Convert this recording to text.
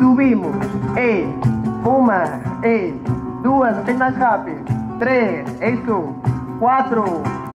subimos, ey, una, ey, dos, estás rápido, tres, eso, cuatro,